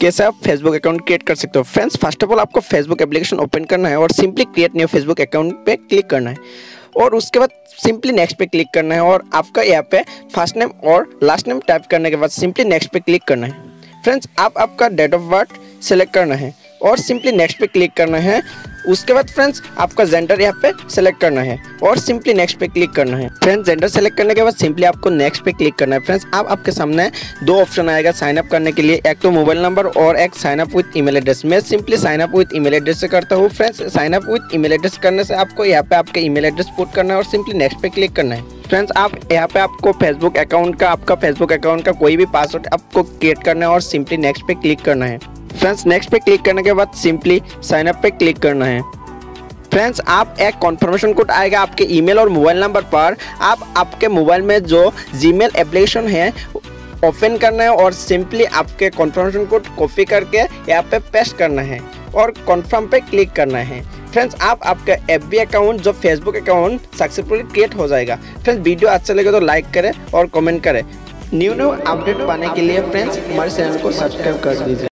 कैसे आप Facebook account create कर सकते हो। फ्रेंड्स, फर्स्ट ऑफ ऑल आपको फेसबुक एप्लीकेशन ओपन करना है और simply create new Facebook account पे क्लिक करना है और उसके बाद सिंपली नेक्स्ट पे क्लिक करना है और आपका यहाँ पे फर्स्ट नेम और लास्ट नेम टाइप करने के बाद सिंपली नेक्स्ट पे क्लिक करना है। फ्रेंड्स, आप आपका डेट ऑफ बर्थ सेलेक्ट करना है और सिंपली नेक्स्ट पे क्लिक करना है। उसके बाद फ्रेंड्स आपका जेंडर यहाँ पे सेलेक्ट करना है और सिंपली नेक्स्ट पे क्लिक करना है। फ्रेंड्स, जेंडर सेलेक्ट करने के बाद सिंपली आपको नेक्स्ट पे क्लिक करना है। फ्रेंड्स, अब आपके सामने दो ऑप्शन आएगा साइन अप करने के लिए, एक तो मोबाइल नंबर और एक sign up with email address. मैं simply sign up with email address से करता हूँ। Friends, sign up with email address करने से आपको यहाँ पे आपका ईमेल एड्रेस पुट करना है और सिंपली नेक्स्ट पे क्लिक करना है। फ्रेंड्स, आप यहाँ पे आपको फेसबुक अकाउंट का कोई भी पासवर्ड आपको क्रिएट करना है और सिंपली नेक्स्ट पे क्लिक करना है। फ्रेंड्स, नेक्स्ट पे क्लिक करने के बाद सिंपली साइन अप पे क्लिक करना है। फ्रेंड्स, आप एक कॉन्फर्मेशन कोड आएगा आपके ईमेल और मोबाइल नंबर पर, आप आपके मोबाइल में जो जीमेल एप्लीकेशन है ओपन करना है और सिंपली आपके कॉन्फर्मेशन कोड कॉपी करके यहाँ पे पेस्ट करना है और कॉन्फर्म पे क्लिक करना है। फ्रेंड्स, आप आपका FB अकाउंट जो फेसबुक अकाउंट सक्सेसफुली क्रिएट हो जाएगा। फ्रेंड्स, वीडियो अच्छा लगे तो लाइक करें और कमेंट करें। न्यू अपडेट पाने के लिए फ्रेंड्स हमारे चैनल को सब्सक्राइब कर दीजिए।